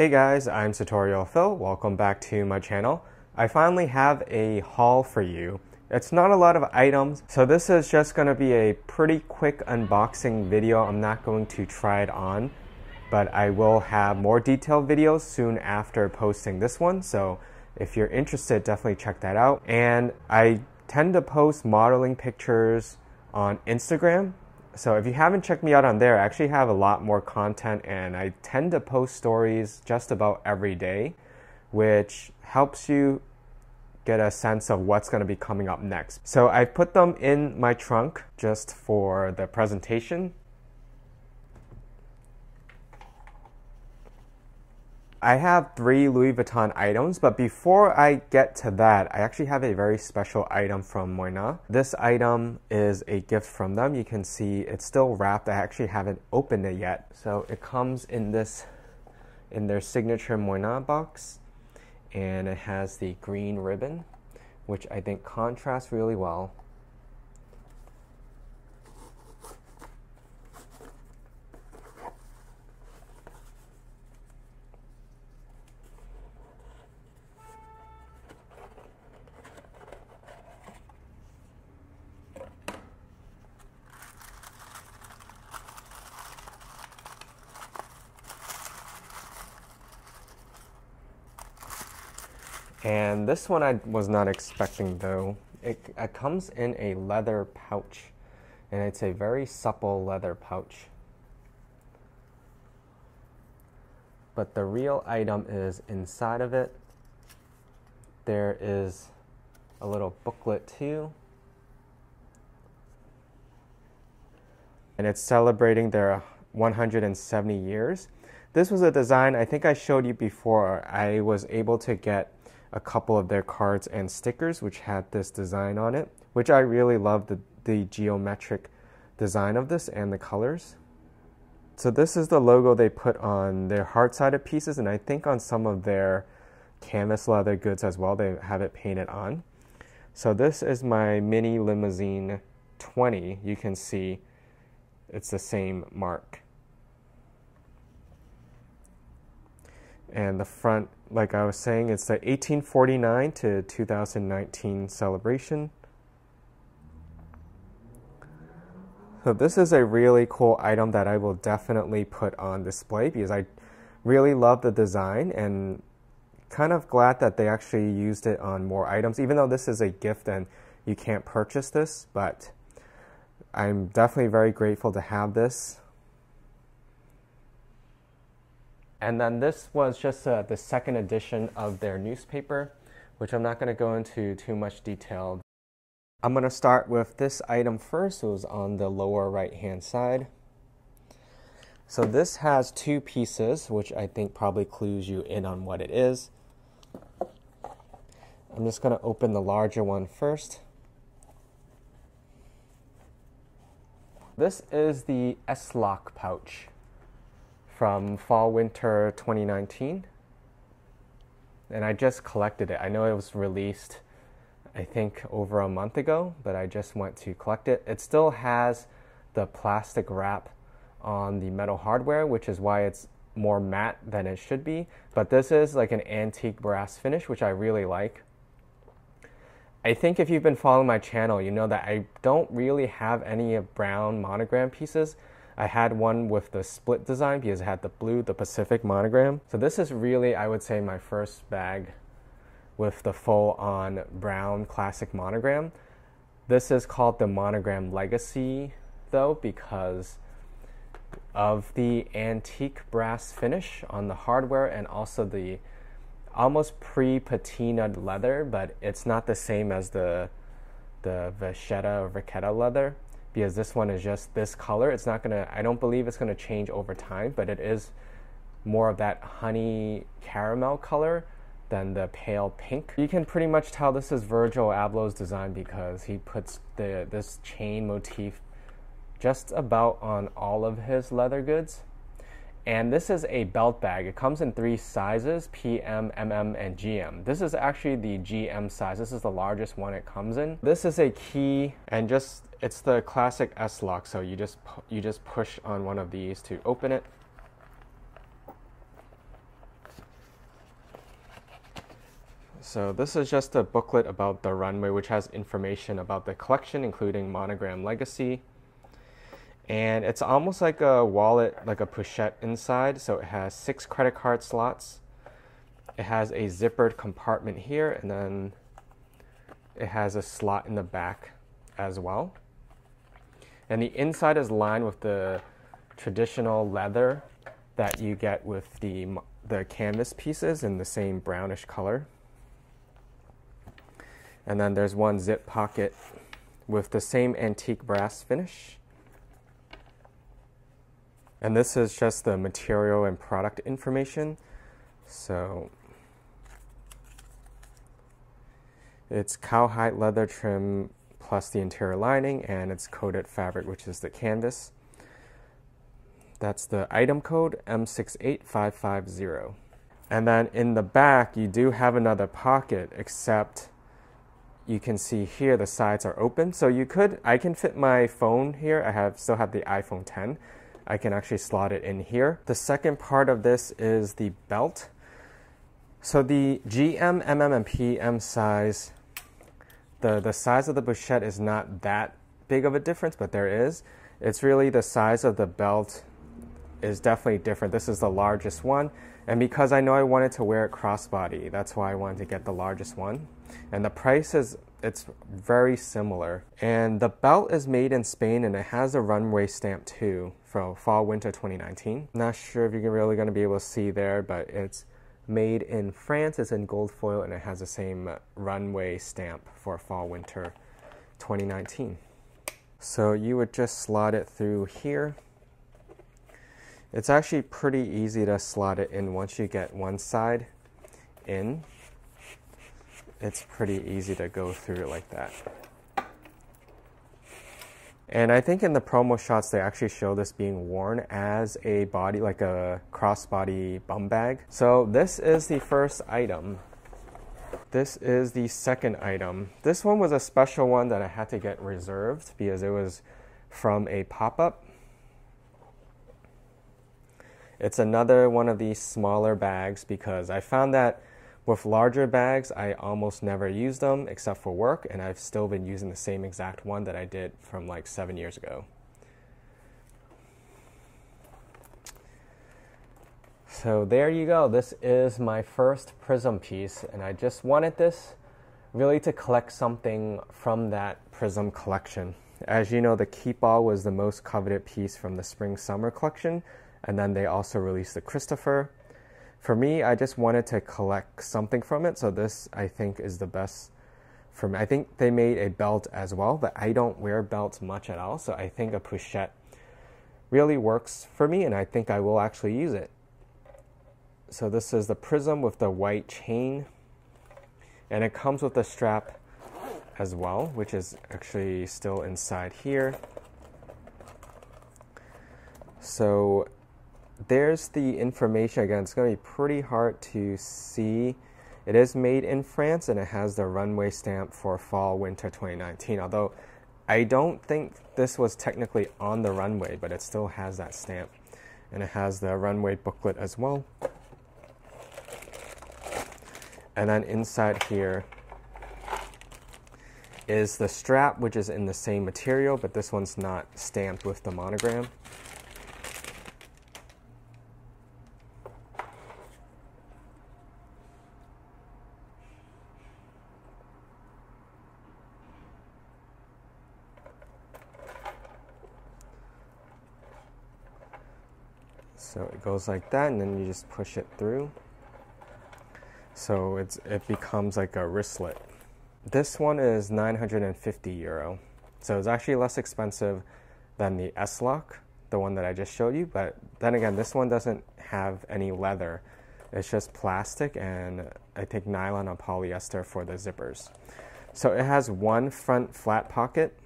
Hey guys, I'm Sartorial Phil. Welcome back to my channel. I finally have a haul for you. It's not a lot of items, so this is just going to be a pretty quick unboxing video. I'm not going to try it on, but I will have more detailed videos soon after posting this one. So if you're interested, definitely check that out. And I tend to post modeling pictures on Instagram. So if you haven't checked me out on there, I actually have a lot more content, and I tend to post stories just about every day, which helps you get a sense of what's going to be coming up next. So I put them in my trunk just for the presentation. I have 3 Louis Vuitton items, but before I get to that, I actually have a very special item from Moynat. This item is a gift from them. You can see it's still wrapped. I actually haven't opened it yet. So it comes in this, in their signature Moynat box, and it has the green ribbon, which I think contrasts really well. And this one I was not expecting, though. It comes in a leather pouch, and it's a very supple leather pouch. But the real item is inside of it. There is a little booklet too, and it's celebrating their 170 years. This was a design I think I showed you before. I was able to get a couple of their cards and stickers which had this design on it, which I really love the geometric design of this and the colors. So this is the logo they put on their hard-sided pieces, and I think on some of their canvas leather goods as well, they have it painted on. So this is my Mini Limousine 20. You can see it's the same mark. And the front, like I was saying, it's the 1849 to 2019 celebration. So this is a really cool item that I will definitely put on display because I really love the design, and kind of glad that they actually used it on more items, even though this is a gift and you can't purchase this, but I'm definitely very grateful to have this. And then this was just the second edition of their newspaper, which I'm not going to go into too much detail. I'm going to start with this item first. It was on the lower right-hand side. So this has 2 pieces, which I think probably clues you in on what it is. I'm just going to open the larger one first. This is the S-lock pouch from Fall Winter 2019, and I just collected it. I know it was released, I think, over a month ago, but I just went to collect it. It still has the plastic wrap on the metal hardware, which is why it's more matte than it should be, but this is like an antique brass finish, which I really like. I think if you've been following my channel, you know that I don't really have any brown monogram pieces. I had one with the split design because it had the blue, the Pacific monogram. So this is really, I would say, my first bag with the full-on brown classic monogram. This is called the Monogram Legacy, though, because of the antique brass finish on the hardware and also the almost pre-patinaed leather, but it's not the same as the Vachetta or Riquetta leather, because this one is just this color. It's not gonna, I don't believe it's gonna change over time, but it is more of that honey caramel color than the pale pink. You can pretty much tell this is Virgil Abloh's design because he puts this chain motif just about on all of his leather goods. And this is a belt bag. It comes in 3 sizes, PM, MM, and GM. This is actually the GM size. This is the largest one it comes in. This is a key, and just, it's the classic S-lock. So you just push on one of these to open it. So this is just a booklet about the runway, which has information about the collection, including Monogram Legacy. And it's almost like a wallet, like a pochette inside. So it has 6 credit card slots. It has a zippered compartment here, and then it has a slot in the back as well. And the inside is lined with the traditional leather that you get with the canvas pieces in the same brownish color. And then there's one zip pocket with the same antique brass finish. And this is just the material and product information. So it's cowhide leather trim plus the interior lining, and it's coated fabric, which is the canvas. That's the item code M68550. And then in the back, you do have another pocket, except you can see here the sides are open. So you could, I can fit my phone here. I still have the iPhone 10. I can actually slot it in here. The second part of this is the belt. So the GM, MM, and PM size, the size of the pochette is not that big of a difference, but there is. It's really the size of the belt is definitely different. This is the largest one. And because I know I wanted to wear it crossbody, that's why I wanted to get the largest one. And the price is, it's very similar. And the belt is made in Spain, and it has a runway stamp too from fall winter 2019. Not sure if you're really gonna be able to see there, but it's made in France. It's in gold foil, and it has the same runway stamp for fall winter 2019. So you would just slot it through here. It's actually pretty easy to slot it in once you get one side in. It's pretty easy to go through it like that. And I think in the promo shots, they actually show this being worn as a body, like a crossbody bum bag. So this is the first item. This is the second item. This one was a special one that I had to get reserved because it was from a pop-up. It's another one of these smaller bags because I found that with larger bags, I almost never use them except for work, and I've still been using the same exact one that I did from like 7 years ago. So there you go. This is my first prism piece, and I just wanted this really to collect something from that prism collection. As you know, the Keepall was the most coveted piece from the spring-summer collection, and then they also released the Christopher. For me, I just wanted to collect something from it, so this, I think, is the best for me. I think they made a belt as well, but I don't wear belts much at all, so I think a pochette really works for me, and I think I will actually use it. So this is the prism with the white chain, and it comes with the strap as well, which is actually still inside here. So there's the information. Again, it's going to be pretty hard to see. It is made in France, and it has the runway stamp for fall winter 2019, although I don't think this was technically on the runway, but it still has that stamp, and it has the runway booklet as well. And then inside here is the strap, which is in the same material, but this one's not stamped with the monogram. So it goes like that, and then you just push it through. So it becomes like a wristlet. This one is €950. So it's actually less expensive than the S-lock, the one that I just showed you. But then again, this one doesn't have any leather. It's just plastic and I think nylon or polyester for the zippers. So it has one front flat pocket.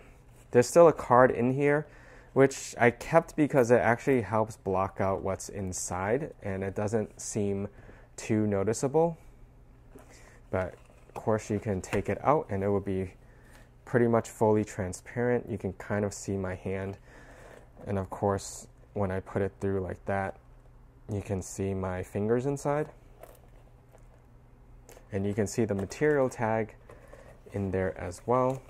There's still a card in here, which I kept because it actually helps block out what's inside, and it doesn't seem too noticeable. But of course you can take it out and it will be pretty much fully transparent. You can kind of see my hand. And of course, when I put it through like that, you can see my fingers inside. and you can see the material tag in there as well.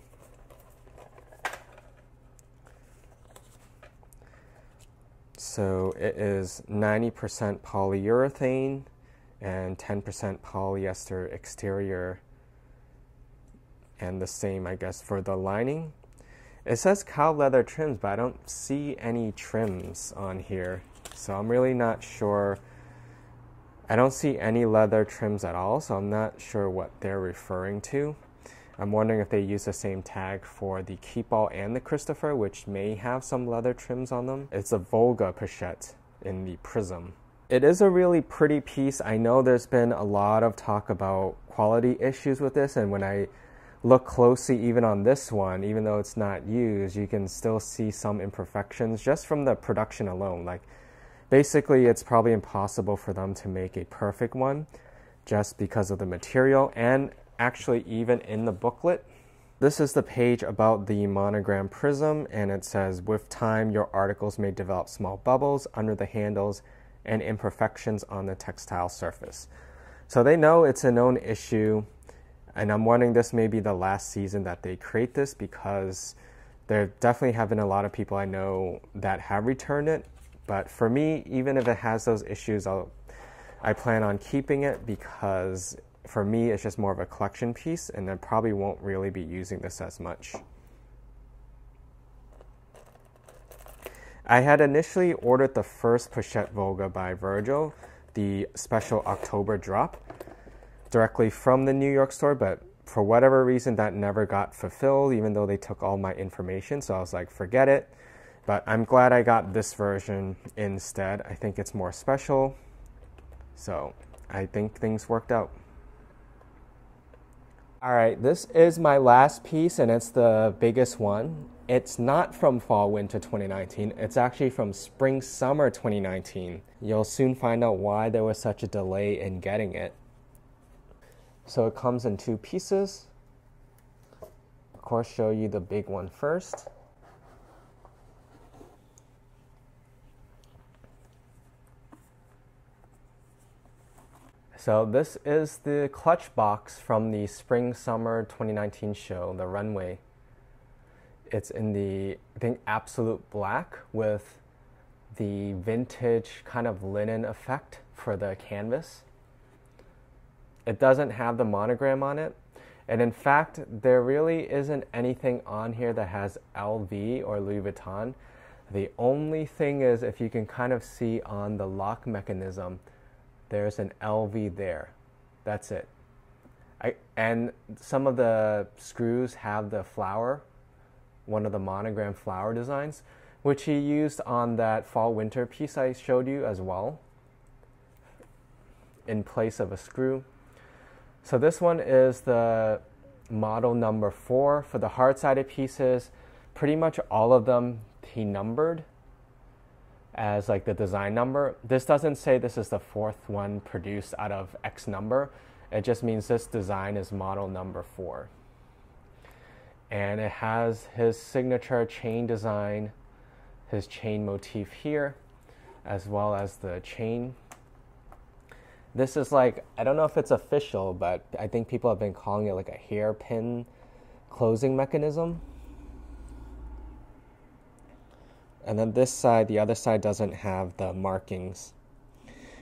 So it is 90% polyurethane and 10% polyester exterior, and the same, I guess, for the lining. It says cow leather trims, but I don't see any trims on here, so I'm really not sure. I don't see any leather trims at all, so I'm not sure what they're referring to. I'm wondering if they use the same tag for the Keepall and the Christopher, which may have some leather trims on them. It's a Volga pochette in the prism. It is a really pretty piece. I know there's been a lot of talk about quality issues with this, and when I look closely even on this one, even though it's not used, you can still see some imperfections just from the production alone. Like, basically, it's probably impossible for them to make a perfect one just because of the material. And actually, even in the booklet, this is the page about the monogram prism, and it says, with time, your articles may develop small bubbles under the handles and imperfections on the textile surface. So they know it's a known issue, and I'm wondering this may be the last season that they create this, because there definitely have been a lot of people I know that have returned it. But for me, even if it has those issues, I plan on keeping it, because for me, it's just more of a collection piece, and I probably won't really be using this as much. I had initially ordered the first Pochette Volga by Virgil, the special October drop, directly from the New York store, but for whatever reason, that never got fulfilled, even though they took all my information, so I was like, forget it. But I'm glad I got this version instead. I think it's more special. So I think things worked out. All right, this is my last piece, and it's the biggest one. It's not from fall winter 2019. It's actually from spring summer 2019. You'll soon find out why there was such a delay in getting it. So it comes in two pieces. Of course, show you the big one first. So this is the clutch box from the spring summer 2019 show, the runway. It's in the, I think, absolute black with the vintage kind of linen effect for the canvas. It doesn't have the monogram on it. And in fact, there really isn't anything on here that has LV or Louis Vuitton. The only thing is, if you can kind of see on the lock mechanism, there's an LV there. That's it. And some of the screws have the flower, one of the monogram flower designs, which he used on that fall-winter piece I showed you as well, in place of a screw. So this one is the model number 4. For the hard-sided pieces, pretty much all of them he numbered as like the design number. This doesn't say this is the 4th one produced out of X number. It just means this design is model number 4. And it has his signature chain design, his chain motif here, as well as the chain. This is like, I don't know if it's official, but I think people have been calling it like a hairpin closing mechanism. And then this side, the other side doesn't have the markings.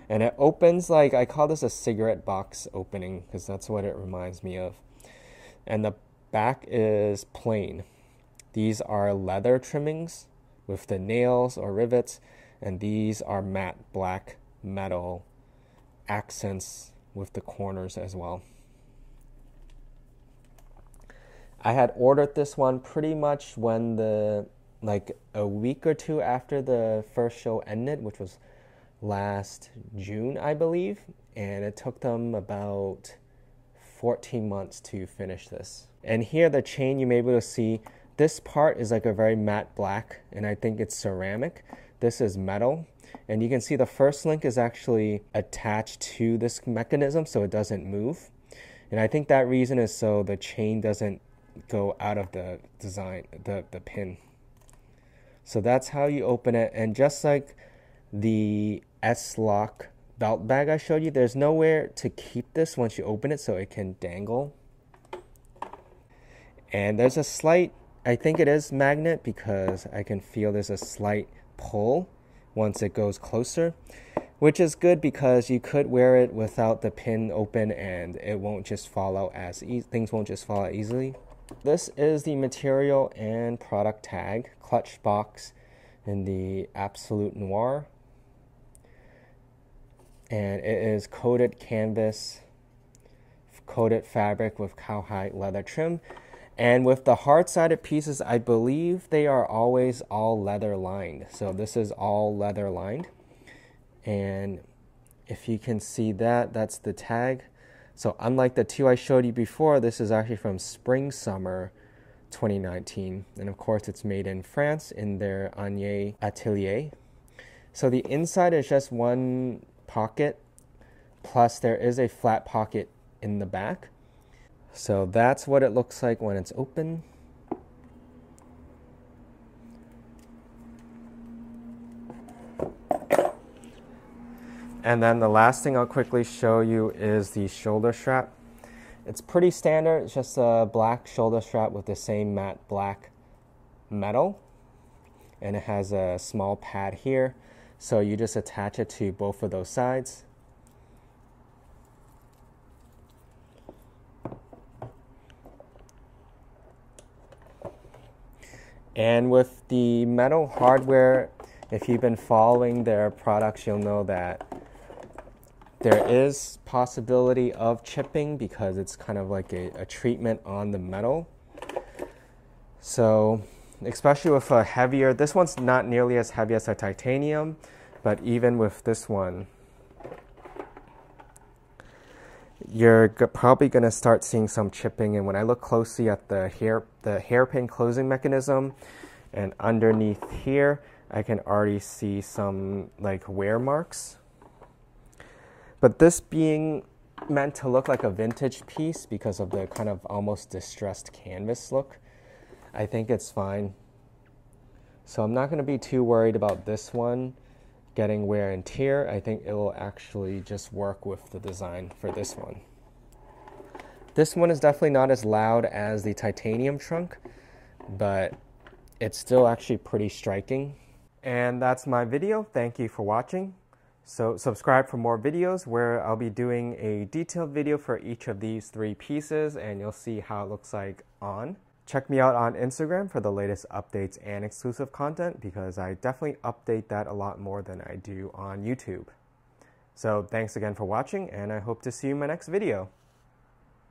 And it opens like, I call this a cigarette box opening, because that's what it reminds me of. And the back is plain. These are leather trimmings with the nails or rivets. And these are matte black metal accents with the corners as well. I had ordered this one pretty much when the, like a week or two after the first show ended, which was last June, I believe. And it took them about 14 months to finish this. And here the chain, you may be able to see, this part is like a very matte black, and I think it's ceramic. This is metal. And you can see the first link is actually attached to this mechanism so it doesn't move. And I think that reason is so the chain doesn't go out of the design, the pin. So that's how you open it. And just like the S-lock belt bag I showed you, there's nowhere to keep this once you open it, so it can dangle. And there's a slight, I think it is magnet, because I can feel there's a slight pull once it goes closer, which is good because you could wear it without the pin open and it won't just fall out as things won't just fall out easily. This is the material and product tag, clutch box in the Absolute Noir, and it is coated canvas, coated fabric with cowhide leather trim. And with the hard-sided pieces, I believe they are always all leather lined. So this is all leather lined. And if you can see that, that's the tag. So unlike the two I showed you before, this is actually from Spring/Summer 2019. And of course, it's made in France in their Anier Atelier. So the inside is just one pocket, plus there is a flat pocket in the back. So that's what it looks like when it's open. And then the last thing I'll quickly show you is the shoulder strap. It's pretty standard. It's just a black shoulder strap with the same matte black metal. And it has a small pad here. So you just attach it to both of those sides. And with the metal hardware, if you've been following their products, you'll know that there is possibility of chipping because it's kind of like a treatment on the metal. So especially with a heavier, this one's not nearly as heavy as a titanium, but even with this one, you're probably going to start seeing some chipping. And when I look closely at the hairpin closing mechanism and underneath here, I can already see some like wear marks. But this being meant to look like a vintage piece because of the kind of almost distressed canvas look, I think it's fine. So I'm not going to be too worried about this one getting wear and tear. I think it will actually just work with the design for this one. This one is definitely not as loud as the titanium trunk, but it's still actually pretty striking. And that's my video. Thank you for watching. So subscribe for more videos where I'll be doing a detailed video for each of these three pieces, and you'll see how it looks like on. Check me out on Instagram for the latest updates and exclusive content, because I definitely update that a lot more than I do on YouTube. So thanks again for watching, and I hope to see you in my next video.